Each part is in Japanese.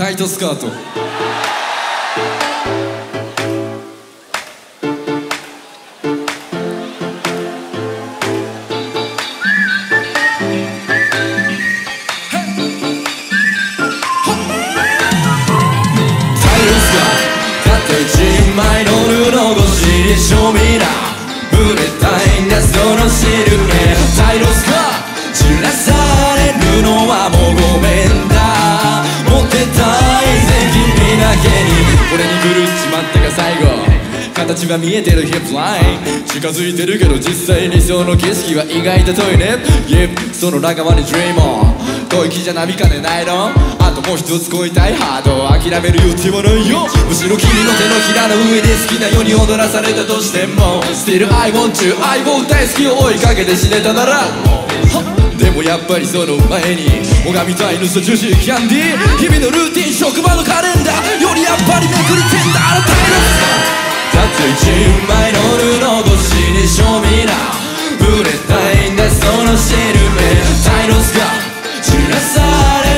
タイトスカート。枚の布越しに庶民なぶれたいんだそのシルエットタイトスカート散らされるのはもうごめんだ。モテたいぜ君だけに俺に狂っちまったが最後形は見えてるヒップライン近づいてるけど実際にその景色は意外と遠いね。その仲間に Dreamer 吐息じゃ波風ないのあともう一つ恋たいハード諦める余地もないよ。むしろ君の手のひらの上で好きなように踊らされたとしても Still I want you I want 大好きを追いかけて死ねたならでもやっぱりその前に拝みたいのさジューシーキャンディー日々のルーティン職場のカレンダーよりやっぱりめくりついたあなたへのたった一枚の布越しに庶民なぶれたいんだそのシルエットタイトスカート散らさ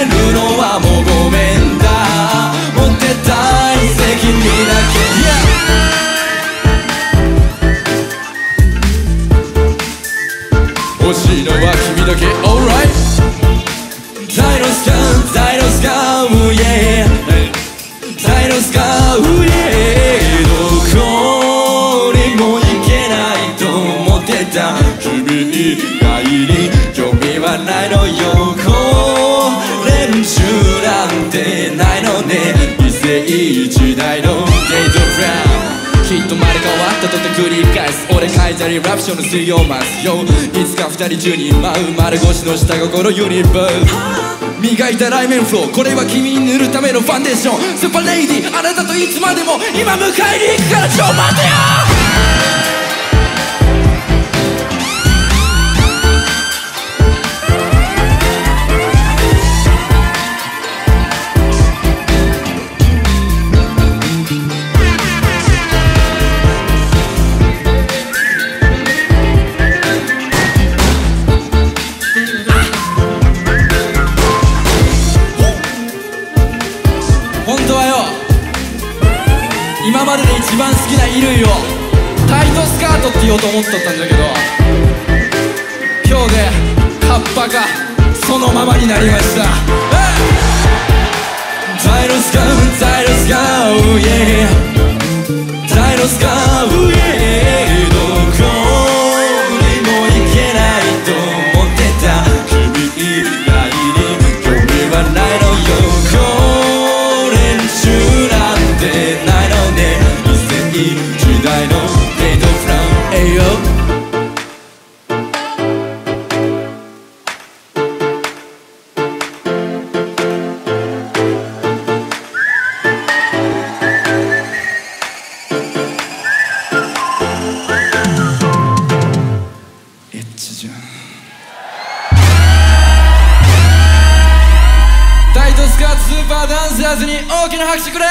れるのはもうごめんだ。モテたいぜ君だけ、yeah!欲しいのは君だけ alright タイトスカートタイトスカート yeah タイトスカート yeah君以外に興味はないのよ。練習なんてないのね一世一代のゲートフランきっと生まれ変わったとて繰り返す俺書いたりラプションの水曜マスよいつか二人中に舞う丸腰の下心ユニバー磨いたライメンフローこれは君に塗るためのファンデーションスーパーレイディあなたといつまでも今迎えに行くからちょ待てよ今までで一番好きな衣類をタイトスカートって言おうと思っとったんだけど今日でカッパがそのままになりました。タイトスカートタイトスカート yeah タイトスカート yeah どこにも行けないと思ってた君以外に興味はないのよ。練習なんてない時代のデートフランエイヨエッチじゃんタイトスカートスーパーダンサーズに大きな拍手くれ